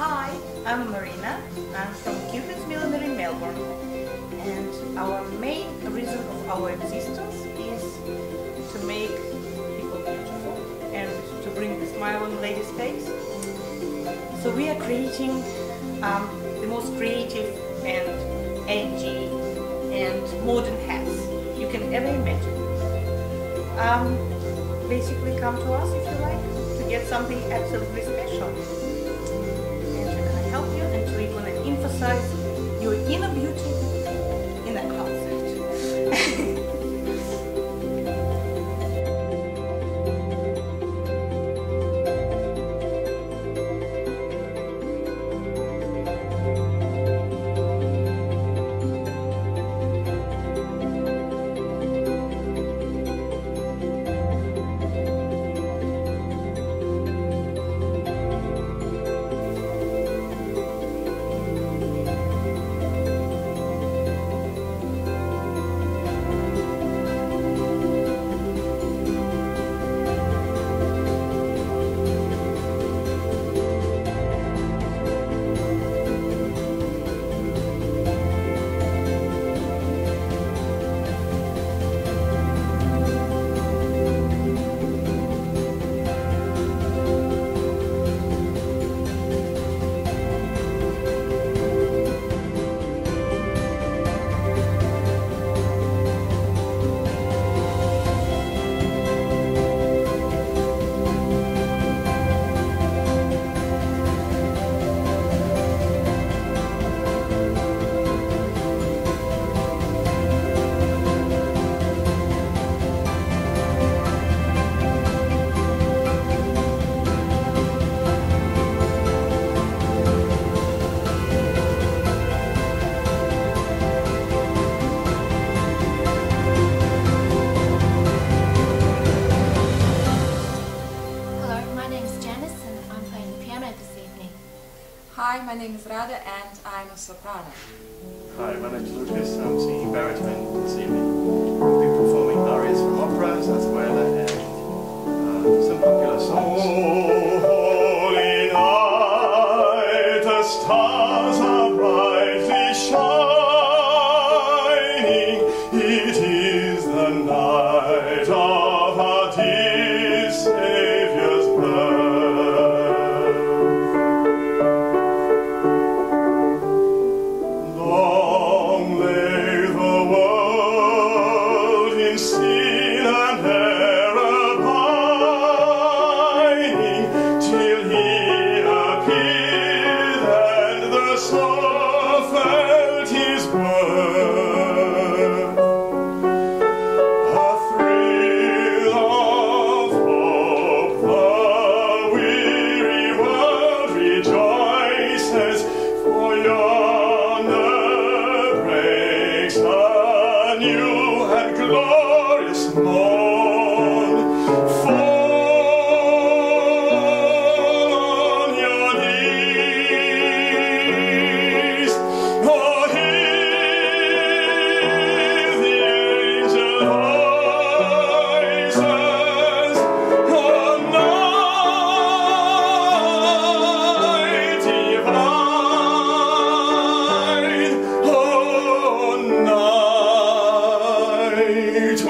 Hi, I'm Marina. I'm from Cupid's Millinery, Melbourne. And our main reason of our existence is to make people beautiful and to bring the smile on ladies' face. So we are creating the most creative and edgy and modern hats you can ever imagine. Basically, come to us if you like to get something absolutely special. Your inner beauty in a closet. Hi, my name is Rada and I'm a soprano. Hi, my name is Lucas. I'm singing baritone this evening. I'll be performing arias from operas, zarzuela, and some popular songs. Oh, holy night, the stars are brightly shining. It is the night of our dear Saviour's birth.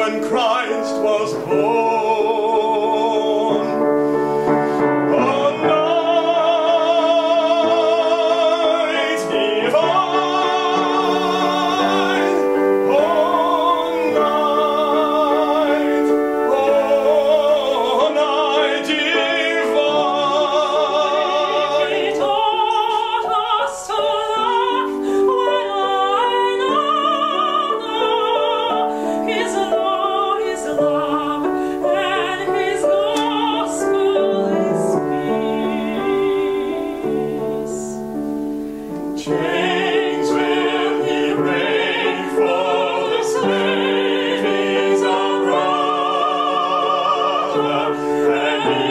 When Christ was born, a night divine, oh night divine. He taught us to love one another. His love. Amen.